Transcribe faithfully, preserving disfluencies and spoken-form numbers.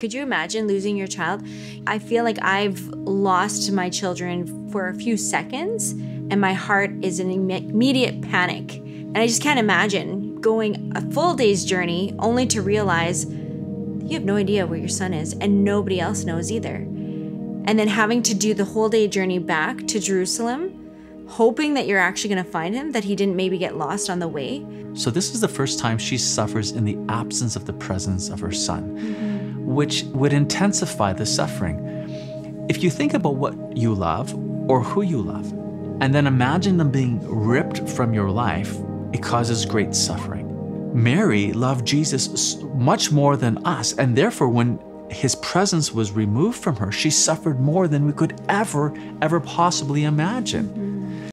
Could you imagine losing your child? I feel like I've lost my children for a few seconds and my heart is in immediate panic. And I just can't imagine going a full day's journey only to realize you have no idea where your son is and nobody else knows either. And then having to do the whole day journey back to Jerusalem, hoping that you're actually gonna find him, that he didn't maybe get lost on the way. So this is the first time she suffers in the absence of the presence of her son. Mm-hmm. Which would intensify the suffering. If you think about what you love or who you love, and then imagine them being ripped from your life, it causes great suffering. Mary loved Jesus much more than us, and therefore when his presence was removed from her, she suffered more than we could ever, ever possibly imagine.